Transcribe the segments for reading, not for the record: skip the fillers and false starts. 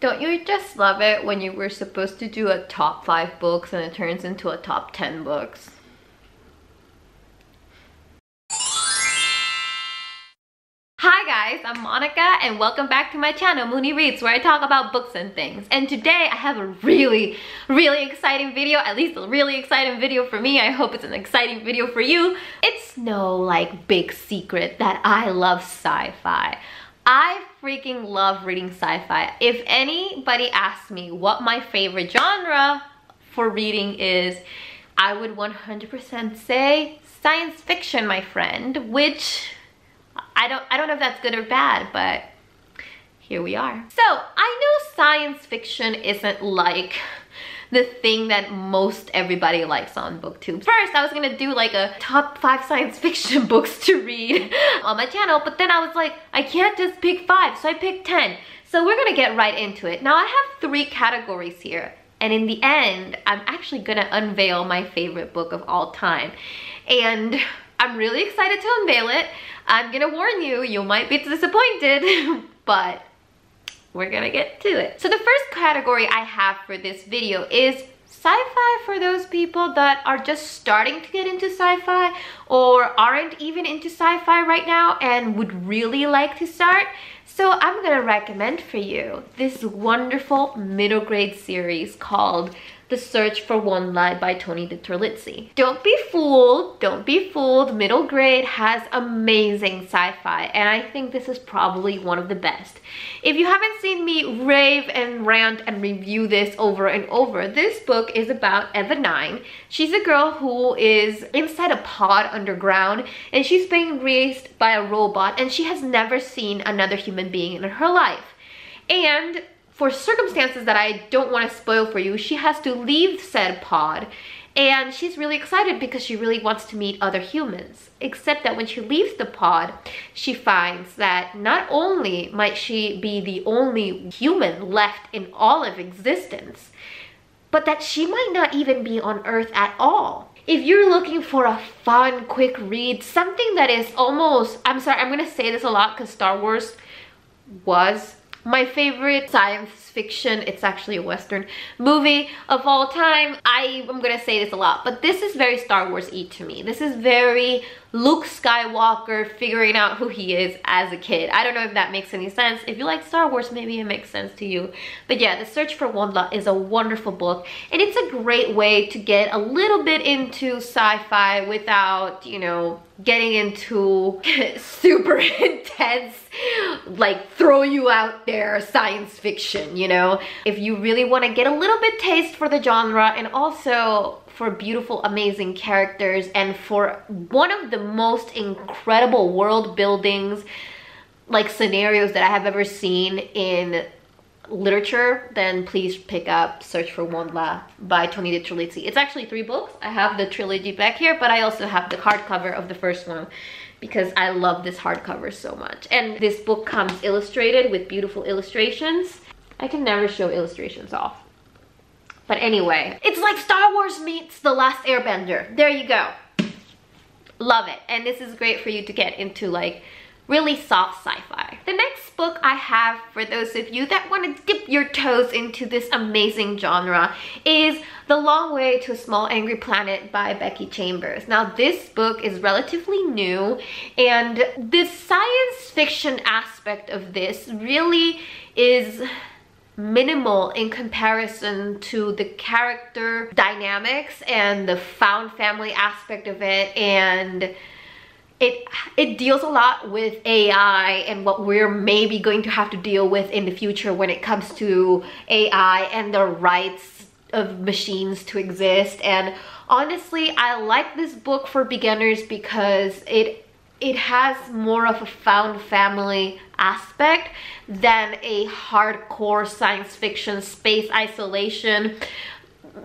Don't you just love it when you were supposed to do a top 5 books and it turns into a top 10 books? Hi guys, I'm Monica and welcome back to my channel, Mooni Reads, where I talk about books and things. And today I have a really exciting video, at least a really exciting video for me. I hope it's an exciting video for you. It's no like big secret that I love sci-fi. I freaking love reading sci-fi. If anybody asks me what my favorite genre for reading is, I would 100% say science fiction, my friend, which I don't know if that's good or bad, but here we are. So I know science fiction isn't like the thing that most everybody likes on BookTube. First, I was gonna do like a top 5 science fiction books to read on my channel, but then I was like, I can't just pick 5, so I picked 10. So we're gonna get right into it. Now I have 3 categories here, and in the end, I'm actually gonna unveil my favorite book of all time. And I'm really excited to unveil it. I'm gonna warn you, you might be disappointed, but we're gonna get to it. So the first category I have for this video is sci-fi for those people that are just starting to get into sci-fi or aren't even into sci-fi right now and would really like to start. So I'm gonna recommend for you this wonderful middle grade series called The Search for Wondla by Tony DiTerlizzi. Don't be fooled, middle grade has amazing sci-fi and I think this is probably one of the best. If you haven't seen me rave and rant and review this over and over, this book is about Eva 9. She's a girl who is inside a pod underground and she's being raised by a robot and she has never seen another human being in her life. And for circumstances that I don't want to spoil for you, she has to leave said pod and she's really excited because she really wants to meet other humans. Except that when she leaves the pod, she finds that not only might she be the only human left in all of existence, but that she might not even be on Earth at all. If you're looking for a fun, quick read, something that is almost, I'm sorry, I'm going to say this a lot because Star Wars was my favorite science fiction, it's actually a Western movie of all time. I am gonna say this a lot, but this is very Star Wars-y to me. This is very Luke Skywalker figuring out who he is as a kid. I don't know if that makes any sense. If you like Star Wars, maybe it makes sense to you. But yeah, The Search for Wondla is a wonderful book, and it's a great way to get a little bit into sci-fi without, you know, getting into super intense, like throw you out there science fiction, you know? If you really want to get a little bit taste for the genre and also for beautiful, amazing characters and for one of the most incredible world buildings, like scenarios that I have ever seen in literature, then please pick up Search for Wondla by Tony DiTerlizzi. It's actually 3 books. I have the trilogy back here, but I also have the hardcover of the first one because I love this hardcover so much. And this book comes illustrated with beautiful illustrations. I can never show illustrations off. But anyway, it's like Star Wars meets The Last Airbender. There you go. Love it. And this is great for you to get into like really soft sci-fi. The next book I have for those of you that want to dip your toes into this amazing genre is The Long Way to a Small Angry Planet by Becky Chambers. Now this book is relatively new and the science fiction aspect of this really is minimal in comparison to the character dynamics and the found family aspect of it, and it deals a lot with AI and what we're maybe going to have to deal with in the future when it comes to AI and the rights of machines to exist. And honestly, I like this book for beginners because it has more of a found family aspect than a hardcore science fiction, space isolation,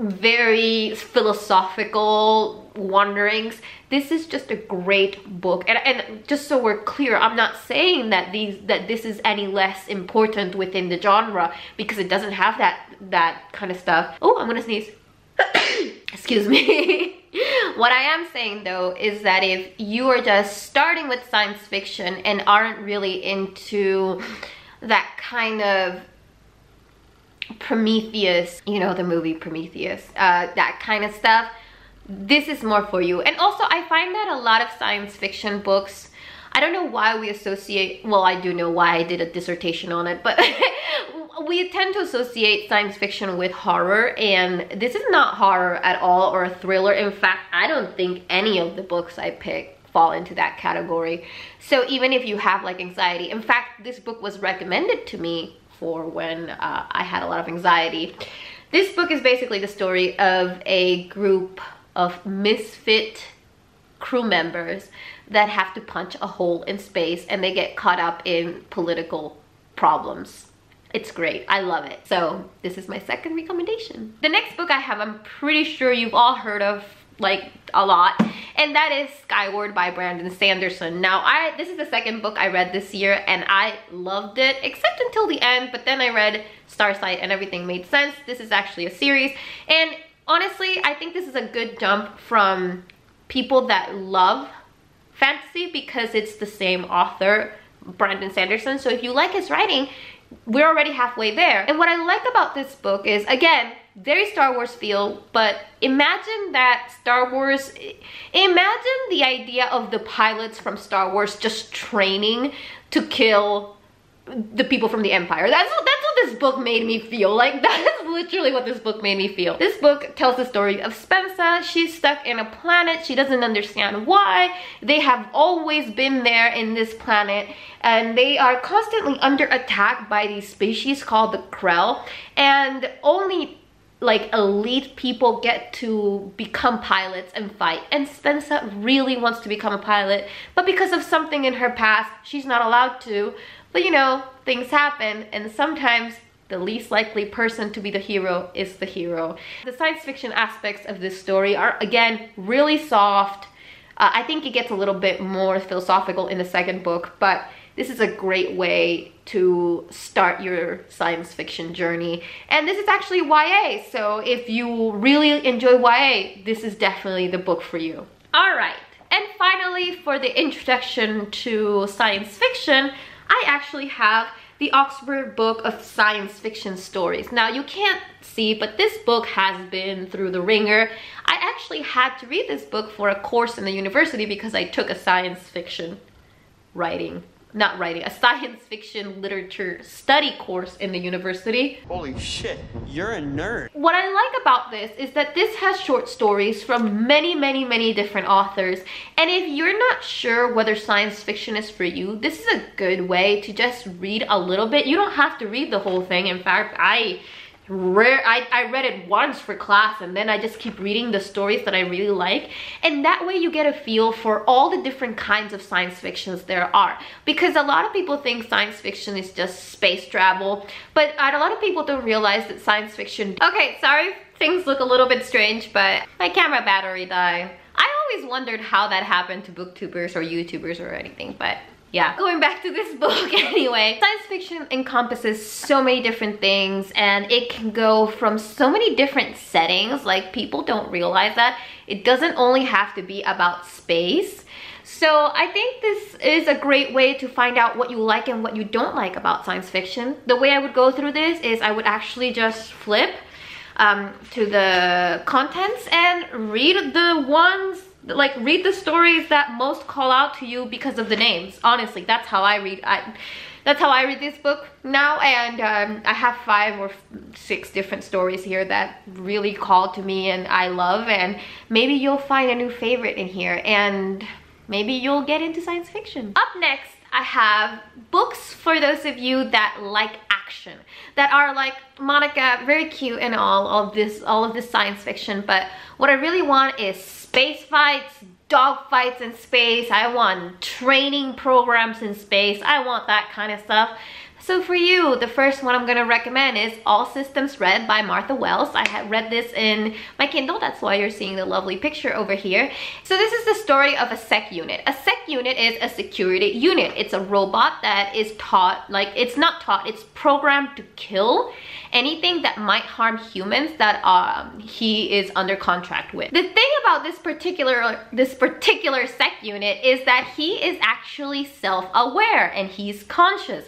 very philosophical wanderings. This is just a great book, and just so we're clear, I'm not saying that this is any less important within the genre because it doesn't have that kind of stuff. Oh, I'm gonna sneeze. Excuse me. What I am saying though is that if you are just starting with science fiction and aren't really into that kind of Prometheus, you know, the movie Prometheus, that kind of stuff. This is more for you. And also, I find that a lot of science fiction books, I don't know why we associate, well, I do know why I did a dissertation on it, but we tend to associate science fiction with horror, and this is not horror at all, or a thriller. In fact, I don't think any of the books I picked fall into that category. So even if you have like anxiety, in fact, this book was recommended to me for when I had a lot of anxiety. This book is basically the story of a group of misfit crew members that have to punch a hole in space, and they get caught up in political problems. It's great, I love it. So this is my second recommendation. The next book I have, I'm pretty sure you've all heard of like a lot, and that is Skyward by Brandon Sanderson. Now, this is the second book I read this year, and I loved it, except until the end, but then I read Starsight and everything made sense. This is actually a series, and honestly, I think this is a good jump from people that love fantasy, because it's the same author, Brandon Sanderson, so if you like his writing, we're already halfway there. And what I like about this book is, again, very Star Wars feel, but imagine that Star Wars, imagine the idea of the pilots from Star Wars just training to kill the people from the Empire. That's what this book made me feel like. That is literally what this book made me feel. This book tells the story of Spencer. She's stuck in a planet. She doesn't understand why. They have always been there in this planet, and they are constantly under attack by these species called the Krell, and only like elite people get to become pilots and fight. And Spencer really wants to become a pilot, but because of something in her past, she's not allowed to. But you know, things happen, and sometimes the least likely person to be the hero is the hero. The science fiction aspects of this story are, again, really soft. I think it gets a little bit more philosophical in the second book, but this is a great way to start your science fiction journey. And this is actually YA, so if you really enjoy YA, this is definitely the book for you. All right, and finally, for the introduction to science fiction, I actually have the Oxford Book of Science Fiction Stories. Now, you can't see, but this book has been through the ringer. I actually had to read this book for a course in the university because I took a science fiction a science fiction literature study course in the university. Holy shit, you're a nerd. What I like about this is that this has short stories from many different authors, and if you're not sure whether science fiction is for you, this is a good way to just read a little bit. You don't have to read the whole thing. In fact, I read it once for class, and then I just keep reading the stories that I really like, and that way you get a feel for all the different kinds of science fictions there are, because a lot of people think science fiction is just space travel, but a lot of people don't realize that science fiction... Okay, sorry things look a little bit strange, but my camera battery died. I always wondered how that happened to booktubers or YouTubers or anything, but... yeah, going back to this book anyway, science fiction encompasses so many different things, and it can go from so many different settings. Like, people don't realize that it doesn't only have to be about space. So I think this is a great way to find out what you like and what you don't like about science fiction. The way I would go through this is I would actually just flip to the contents and read the ones, like, read the stories that most call out to you because of the names. Honestly, that's how I read. That's how I read this book now, and I have 5 or 6 different stories here that really call to me and I love, and maybe you'll find a new favorite in here, and maybe you'll get into science fiction. Up next, I have books for those of you that like action, that are like Monica, very cute and all of this science fiction, but what I really want is space fights, dog fights in space. I want training programs in space. I want that kind of stuff. So for you, the first one I'm gonna recommend is All Systems Red by Martha Wells. I have read this in my Kindle, that's why you're seeing the lovely picture over here. So this is the story of a sec unit. A sec unit is a security unit. It's a robot that is taught, like, it's not taught, it's programmed to kill anything that might harm humans that he is under contract with. The thing about this particular sec unit is that he is actually self-aware and he's conscious.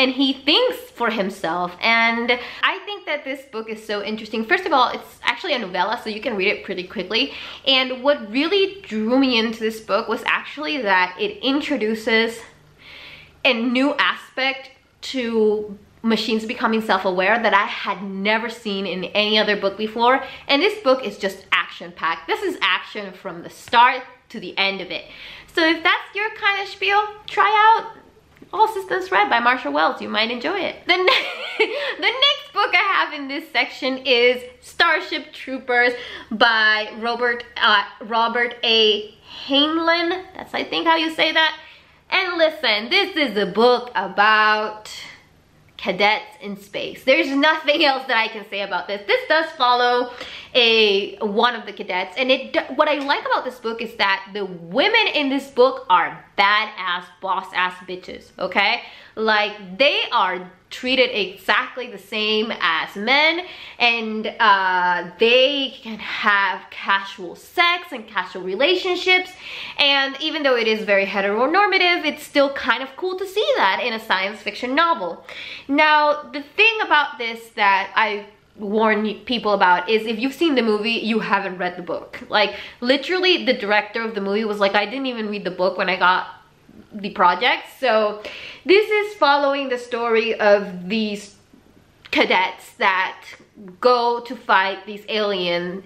and he thinks for himself. And I think that this book is so interesting. First of all, it's actually a novella, so you can read it pretty quickly. And what really drew me into this book was actually that it introduces a new aspect to machines becoming self-aware that I had never seen in any other book before. And this book is just action-packed. This is action from the start to the end of it. So if that's your kind of spiel, try out All Systems Red by Martha Wells. You might enjoy it. The next book I have in this section is Starship Troopers by Robert A. Heinlein. That's, I think, how you say that. And listen, this is a book about cadets in space. There's nothing else that I can say about this. This does follow one of the cadets, and what I like about this book is that the women in this book are badass, boss-ass bitches, okay? Like, they are treated exactly the same as men, and they can have casual sex and casual relationships, and even though it is very heteronormative, it's still kind of cool to see that in a science fiction novel. Now, the thing about this that I warn people about is if you've seen the movie, you haven't read the book. Like, literally, the director of the movie was like, I didn't even read the book when I got the project. So this is following the story of these cadets that go to fight these aliens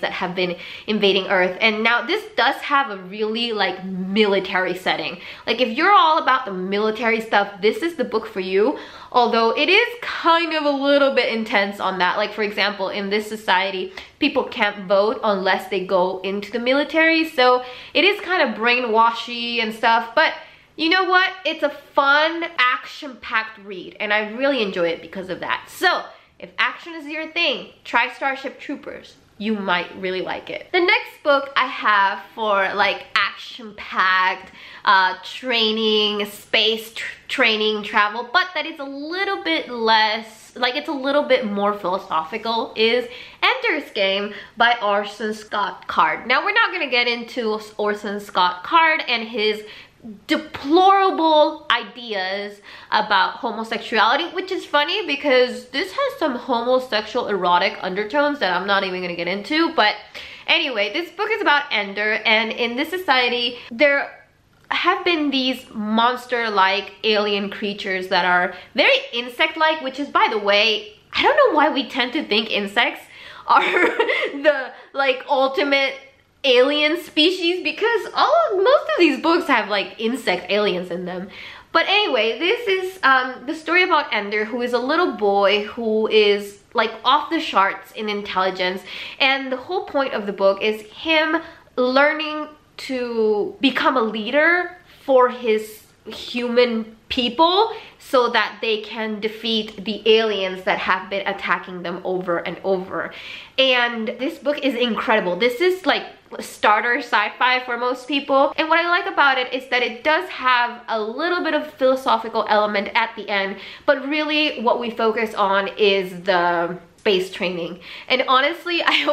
that have been invading Earth. And now this does have a really like military setting. Like, if you're all about the military stuff, this is the book for you. Although it is kind of a little bit intense on that. Like, for example, in this society, people can't vote unless they go into the military. So it is kind of brainwashy and stuff, but you know what? It's a fun, action-packed read, and I really enjoy it because of that. So, if action is your thing, try Starship Troopers. You might really like it. The next book I have for like action-packed training, space training, travel, but that is a little bit less, like it's a little bit more philosophical, is Ender's Game by Orson Scott Card. Now, we're not gonna get into Orson Scott Card and his deplorable ideas about homosexuality, which is funny because this has some homosexual erotic undertones that I'm not even gonna get into. But anyway, this book is about Ender, and in this society there have been these monster-like alien creatures that are very insect-like, which is, by the way, I don't know why we tend to think insects are the like ultimate alien species, because most of these books have like insect aliens in them. But anyway, this is the story about Ender, who is a little boy who is like off the charts in intelligence, and the whole point of the book is him learning to become a leader for his human people so that they can defeat the aliens that have been attacking them over and over. And this book is incredible. This is like starter sci-fi for most people, and what I like about it is that it does have a little bit of philosophical element at the end, but really what we focus on is the space training. And honestly, I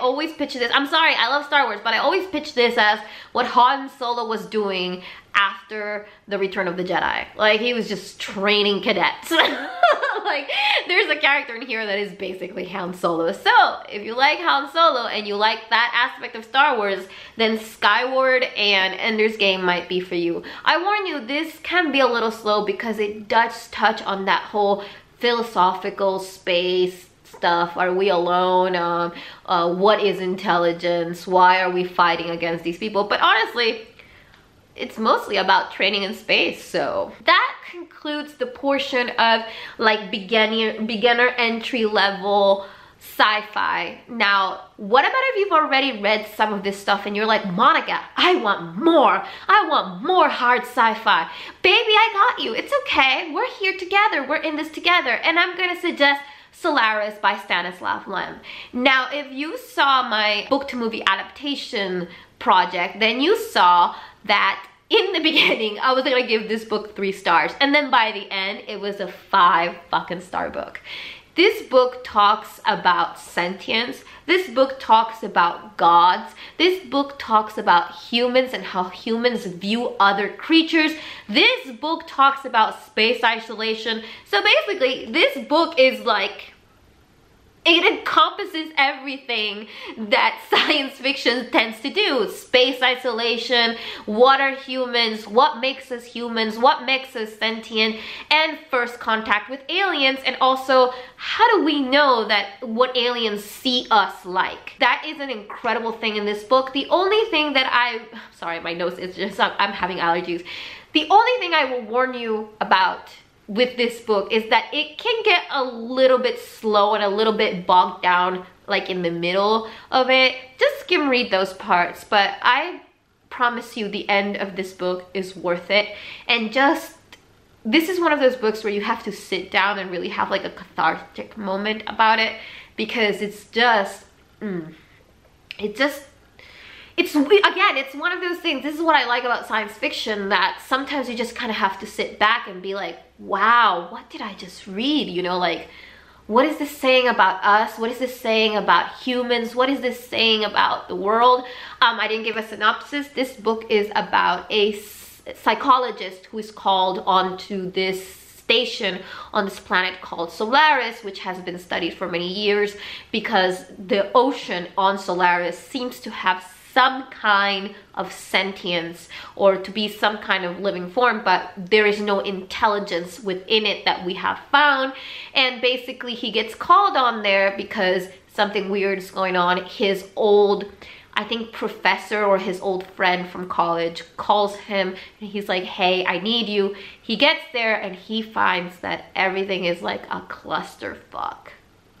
always pitch this, I'm sorry, I love Star Wars, but I always pitch this as what Han Solo was doing after the Return of the Jedi. Like, he was just training cadets. Like, there's a character in here that is basically Han Solo. So if you like Han Solo and you like that aspect of Star Wars, then Skyward and Ender's Game might be for you. I warn you, this can be a little slow because it does touch on that whole philosophical space stuff. Are we alone? What is intelligence? Why are we fighting against these people? But honestly, it's mostly about training in space. So that concludes the portion of like beginner entry level sci-fi. Now, what about if you've already read some of this stuff and you're like, Monica, I want more. I want more hard sci-fi. Baby, I got you. It's okay. We're here together. We're in this together. And I'm gonna suggest Solaris by Stanislaw Lem. Now, if you saw my book to movie adaptation project, then you saw that in the beginning I was gonna give this book 3 stars, and then by the end it was a 5 fucking star book. This book talks about sentience. This book talks about gods. This book talks about humans and how humans view other creatures. This book talks about space isolation. So basically, this book is like, it encompasses everything that science fiction tends to do. Space isolation, what are humans, what makes us humans, what makes us sentient, and first contact with aliens, and also how do we know that what aliens see us like. That is an incredible thing in this book. The only thing that I'm sorry, my nose is just up, I'm having allergies. The only thing I will warn you about with this book is that it can get a little bit slow and a little bit bogged down, like in the middle of it. Just skim read those parts, but I promise you the end of this book is worth it. And just, this is one of those books where you have to sit down and really have like a cathartic moment about it, because it's just it's, again, it's one of those things. This is what I like about science fiction, that sometimes you just kind of have to sit back and be like, wow, what did I just read? You know, like, what is this saying about us? What is this saying about humans? What is this saying about the world? I didn't give a synopsis. This book is about a psychologist who is called onto this station on this planet called Solaris, which has been studied for many years because the ocean on Solaris seems to have some kind of sentience, or to be some kind of living form, but there is no intelligence within it that we have found. And basically he gets called on there because something weird is going on. His old, I think, professor or his old friend from college calls him and he's like, hey, I need you. He gets there and he finds that everything is like a clusterfuck,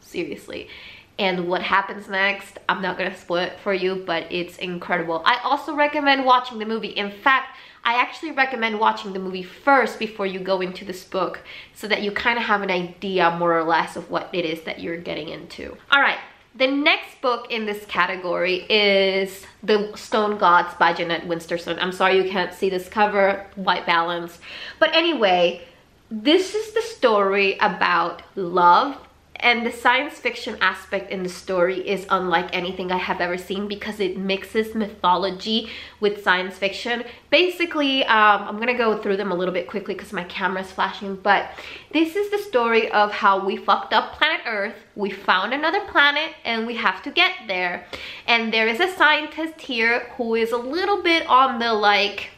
seriously. And what happens next, I'm not gonna spoil it for you, but it's incredible. I also recommend watching the movie. In fact, I actually recommend watching the movie first before you go into this book, so that you kind of have an idea more or less of what it is that you're getting into. All right, the next book in this category is The Stone Gods by Jeanette Winterson. I'm sorry you can't see this cover, white balance. But anyway, this is the story about love. And the science fiction aspect in the story is unlike anything I have ever seen, because it mixes mythology with science fiction. Basically, I'm gonna go through them a little bit quickly because my camera's flashing, but this is the story of how we fucked up planet Earth, we found another planet, and we have to get there. And there is a scientist here who is a little bit on the, like,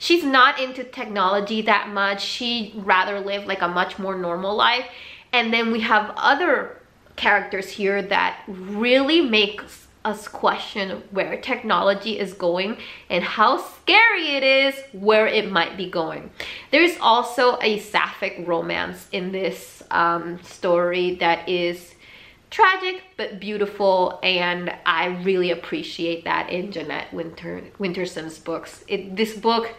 she's not into technology that much. She'd rather live like a much more normal life. And then we have other characters here that really make us question where technology is going and how scary it is where it might be going. There's also a sapphic romance in this story that is tragic but beautiful, and I really appreciate that in Jeanette Winterson's books. This book,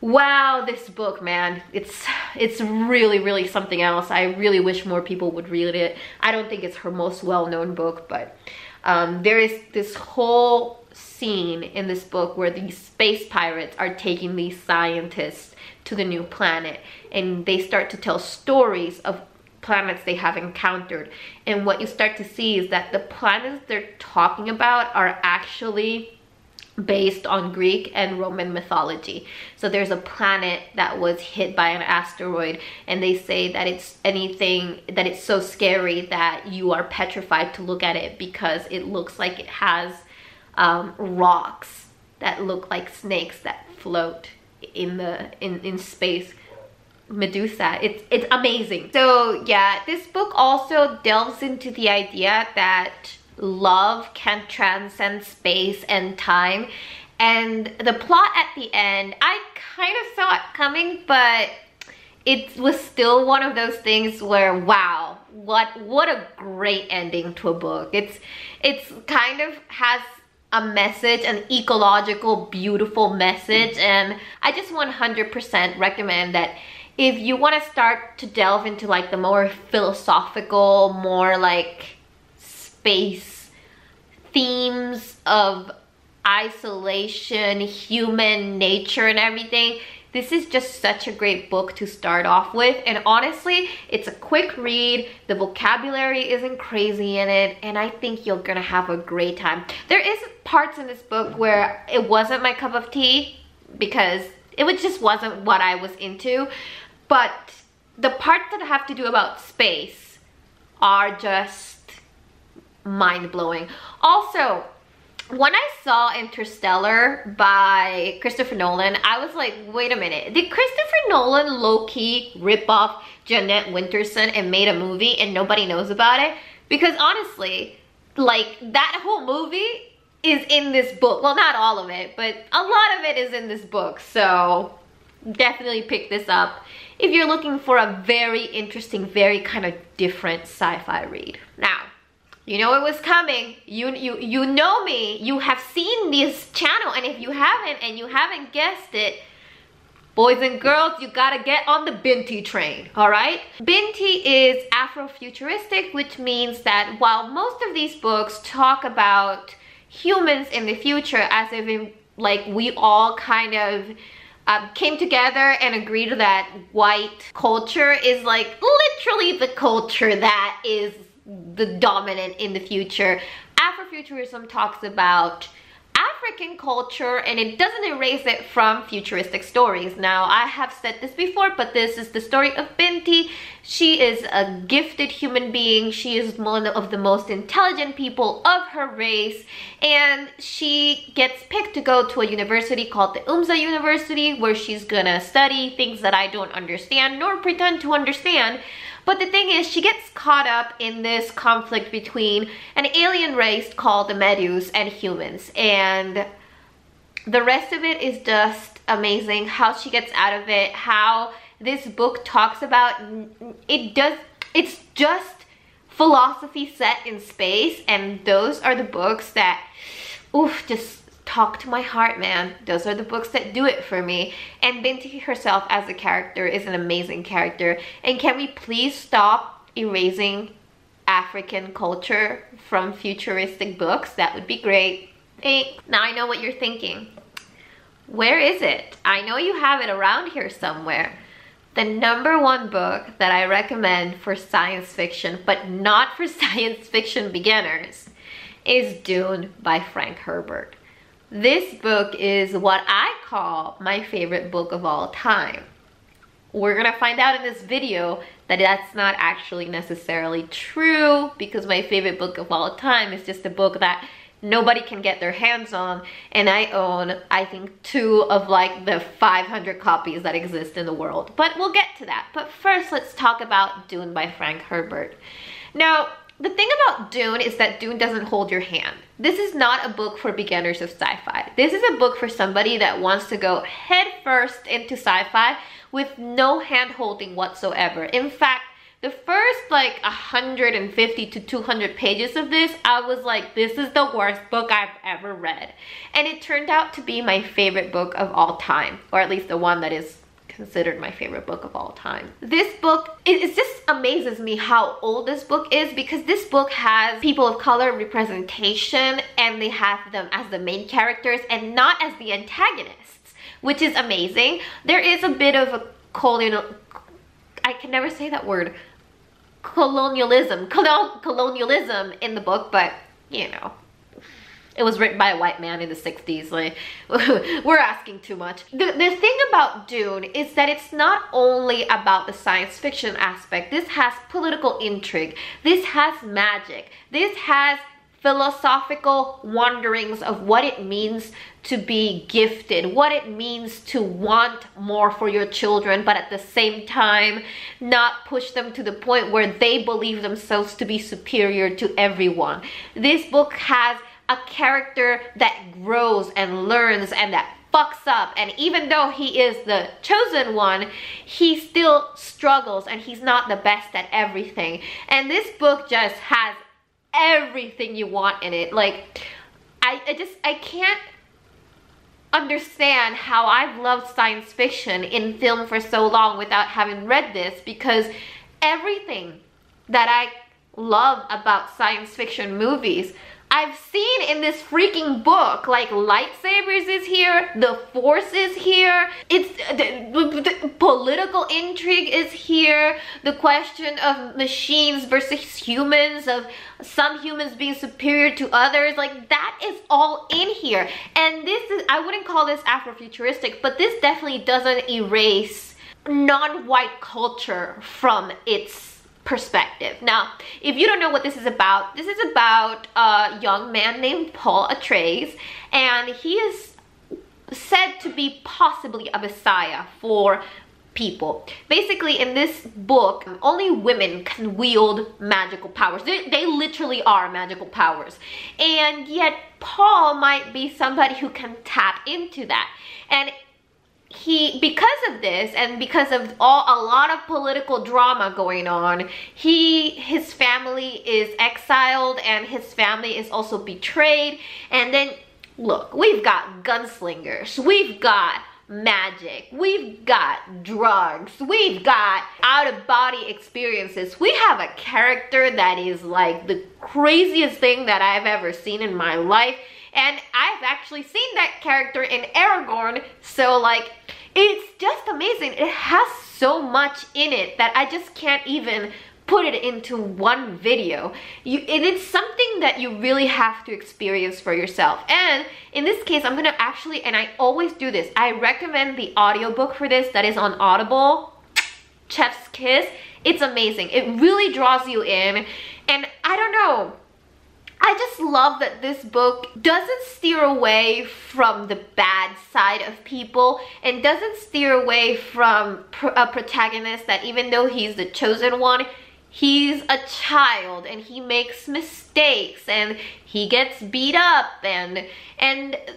wow, this book, man, it's really, really something else. I really wish more people would read it. I don't think it's her most well-known book, but there is this whole scene in this book where these space pirates are taking these scientists to the new planet, and they start to tell stories of planets they have encountered. And what you start to see is that the planets they're talking about are actually based on Greek and Roman mythology. So there's a planet that was hit by an asteroid, and they say that it's so scary that you are petrified to look at it because it looks like it has rocks that look like snakes that float in space. Medusa. It's amazing. So yeah, this book also delves into the idea that love can transcend space and time. And the plot at the end, I kind of saw it coming, but it was still one of those things where, wow, what a great ending to a book. It's kind of has a message, an ecological, beautiful message, and I just 100% recommend that if you want to start to delve into like the more philosophical, more like space themes of isolation, human nature and everything, This is just such a great book to start off with, and honestly, it's a quick read, the vocabulary isn't crazy in it, and I think you're gonna have a great time. There is parts in this book where it wasn't my cup of tea because it just wasn't what I was into, but the parts that have to do about space are just mind-blowing. Also, when I saw Interstellar by Christopher Nolan, I was like, wait a minute, did Christopher Nolan low-key rip off Jeanette Winterson and made a movie and nobody knows about it? Because honestly, like, that whole movie is in this book. Well, not all of it, but a lot of it is in this book, so definitely pick this up if you're looking for a very interesting, very kind of different sci-fi read. Now, you know it was coming. You know me. You have seen this channel, and if you haven't, and you haven't guessed it, boys and girls, you gotta get on the Binti train, all right? Binti is Afrofuturistic, which means that while most of these books talk about humans in the future as if, like, we all kind of came together and agreed that white culture is, like, literally the culture that is the dominant in the future. Afrofuturism talks about African culture, and it doesn't erase it from futuristic stories. Now, I have said this before, but this is the story of Binti. She is a gifted human being. She is one of the most intelligent people of her race, and she gets picked to go to a university called the Umza University, where she's gonna study things that I don't understand nor pretend to understand. But the thing is, she gets caught up in this conflict between an alien race called the Medus and humans. And the rest of it is just amazing, how she gets out of it, how this book talks about it. It's just philosophy set in space, and those are the books that, oof, just talk to my heart, man. Those are the books that do it for me. And Binti herself as a character is an amazing character. And can we please stop erasing African culture from futuristic books? That would be great. Thanks. Now I know what you're thinking. Where is it? I know you have it around here somewhere. The #1 book that I recommend for science fiction, but not for science fiction beginners, is Dune by Frank Herbert. This book is what I call my favorite book of all time. We're gonna find out in this video that that's not actually necessarily true, because my favorite book of all time is just a book that nobody can get their hands on, and I own, I think, 2 of like the 500 copies that exist in the world. But we'll get to that. But first, let's talk about Dune by Frank Herbert. Now, the thing about Dune is that Dune doesn't hold your hand. This is not a book for beginners of sci-fi. This is a book for somebody that wants to go head first into sci-fi with no hand-holding whatsoever. In fact, the first like 150 to 200 pages of this, I was like, this is the worst book I've ever read. And it turned out to be my favorite book of all time, or at least the one that is considered my favorite book of all time. This book, it just amazes me how old this book is, because this book has people of color representation, and they have them as the main characters and not as the antagonists, which is amazing. There is a bit of a colonialism in the book, but you know, it was written by a white man in the 60s, like, we're asking too much. The thing about Dune is that it's not only about the science fiction aspect. This has political intrigue. This has magic. This has philosophical wanderings of what it means to be gifted, what it means to want more for your children, but at the same time not push them to the point where they believe themselves to be superior to everyone. This book has a character that grows and learns and that fucks up, and even though he is the chosen one, he still struggles and he's not the best at everything. And this book just has everything you want in it. Like, I can't understand how I've loved science fiction in film for so long without having read this, because everything that I love about science fiction movies I've seen in this freaking book, like, lightsabers is here, the Force is here, it's the political intrigue is here, the question of machines versus humans, of some humans being superior to others, like, that is all in here. And this is, I wouldn't call this Afrofuturistic, but this definitely doesn't erase non-white culture from its perspective. Now, if you don't know what this is about a young man named Paul Atreides, and he is said to be possibly a messiah for people. Basically, in this book, only women can wield magical powers. They literally are magical powers. And yet, Paul might be somebody who can tap into that. And he, because of this and because of a lot of political drama going on, his family is exiled and his family is also betrayed. And then, look, we've got gunslingers, we've got magic, we've got drugs, we've got out-of-body experiences. We have a character that is like the craziest thing that I've ever seen in my life. And I've actually seen that character in Aragorn, so like, it's just amazing. It has so much in it that I just can't even put it into one video. It's something that you really have to experience for yourself. And in this case, I'm gonna actually, and I always do this, I recommend the audiobook for this that is on Audible. Chef's Kiss. It's amazing. It really draws you in. And I don't know, I just love that this book doesn't steer away from the bad side of people and doesn't steer away from a protagonist that, even though he's the chosen one, he's a child and he makes mistakes and he gets beat up, and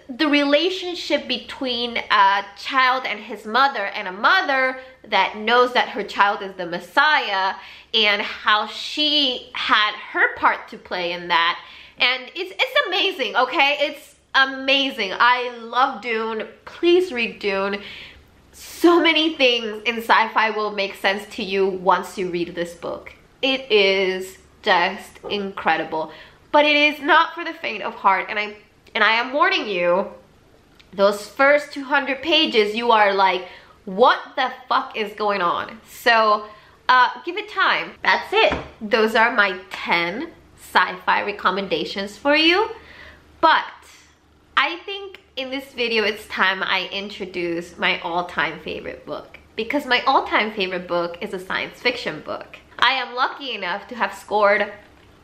the relationship between a child and his mother, and a mother that knows that her child is the Messiah, and how she had her part to play in that. And it's amazing, okay? It's amazing. I love Dune. Please read Dune. So many things in sci-fi will make sense to you once you read this book. It is just incredible. But it is not for the faint of heart, and I am warning you, those first 200 pages, you are like, what the fuck is going on? So, give it time. That's it. Those are my 10 sci-fi recommendations for you. But I think in this video, it's time I introduce my all-time favorite book, because my all-time favorite book is a science fiction book. I am lucky enough to have scored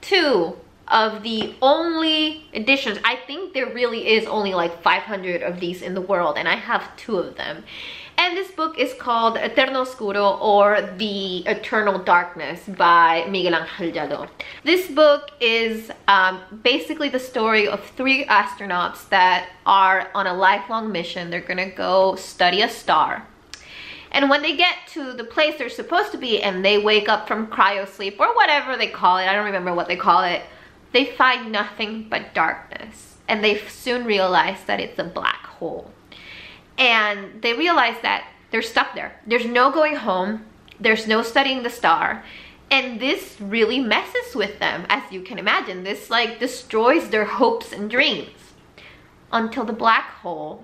2 of the only editions. I think there really is only like 500 of these in the world, and I have 2 of them. And this book is called Eterno Oscuro, or The Eternal Darkness, by Miguel Ángel Jador. This book is basically the story of 3 astronauts that are on a lifelong mission. They're gonna go study a star. And when they get to the place they're supposed to be and they wake up from cryosleep, or whatever they call it, I don't remember what they call it, they find nothing but darkness. And they soon realize that it's a black hole. And they realize that they're stuck there. There's no going home. There's no studying the star. And this really messes with them, as you can imagine. This like destroys their hopes and dreams, until the black hole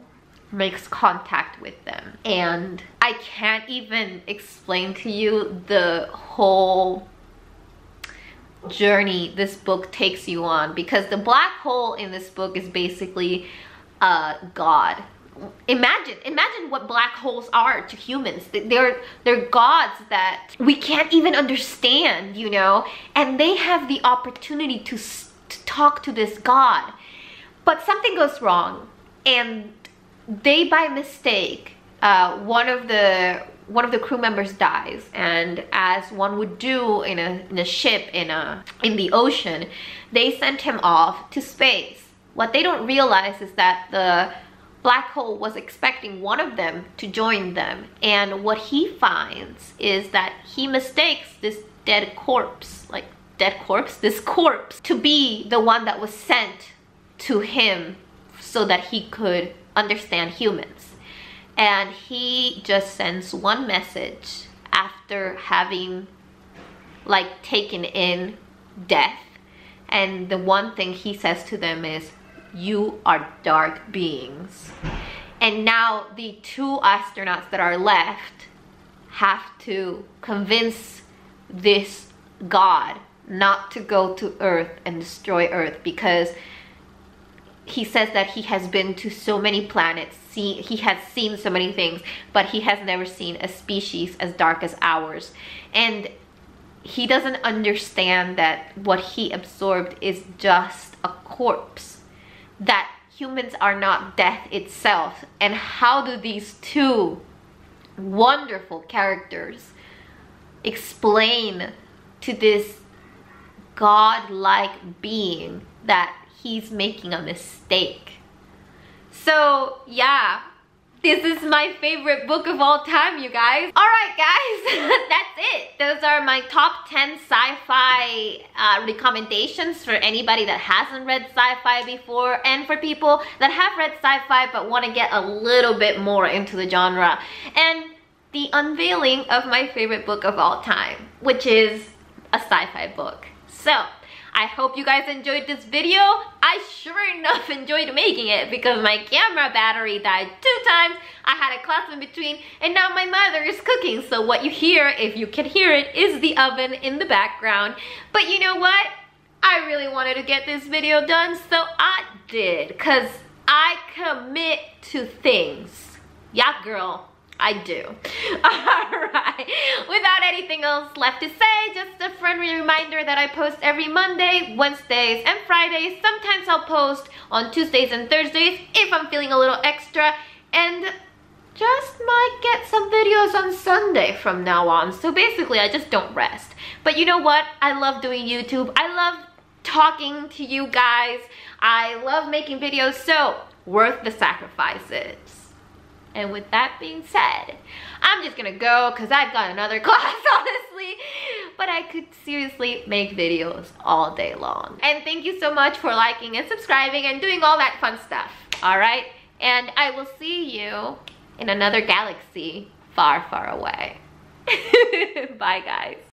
makes contact with them. And I can't even explain to you the whole journey this book takes you on, because the black hole in this book is basically God. Imagine what black holes are to humans. They're gods that we can't even understand, you know? And they have the opportunity to talk to this God. But something goes wrong, and they, by mistake, one of the crew members dies. And as one would do in a ship in the ocean, they send him off to space. What they don't realize is that the black hole was expecting one of them to join them, and what he finds is that he mistakes this corpse to be the one that was sent to him so that he could understand humans. And he just sends one message after having like taken in death, and the one thing he says to them is, "You are dark beings." And now the two astronauts that are left have to convince this god not to go to Earth and destroy Earth, because he says that he has been to so many planets, he has seen so many things, but he has never seen a species as dark as ours. And he doesn't understand that what he absorbed is just a corpse, that humans are not death itself. And how do these two wonderful characters explain to this god-like being that he's making a mistake? So yeah, this is my favorite book of all time, you guys. All right, guys, that's it. Those are my top 10 sci-fi recommendations for anybody that hasn't read sci-fi before, and for people that have read sci-fi but want to get a little bit more into the genre. And the unveiling of my favorite book of all time, which is a sci-fi book. So I hope you guys enjoyed this video. I sure enough enjoyed making it, because my camera battery died 2 times, I had a class in between, and now my mother is cooking. So what you hear, if you can hear it, is the oven in the background. But you know what? I really wanted to get this video done, so I did, because I commit to things. Yeah, girl. I do. Alright, without anything else left to say, just a friendly reminder that I post every Monday, Wednesdays, and Fridays. Sometimes I'll post on Tuesdays and Thursdays if I'm feeling a little extra, and just might get some videos on Sunday from now on. So basically, I just don't rest. But you know what? I love doing YouTube. I love talking to you guys. I love making videos, so worth the sacrifices. And with that being said, I'm just gonna go, because I've got another class, honestly. But I could seriously make videos all day long. And thank you so much for liking and subscribing and doing all that fun stuff. All right? And I will see you in another galaxy far, far away. Bye, guys.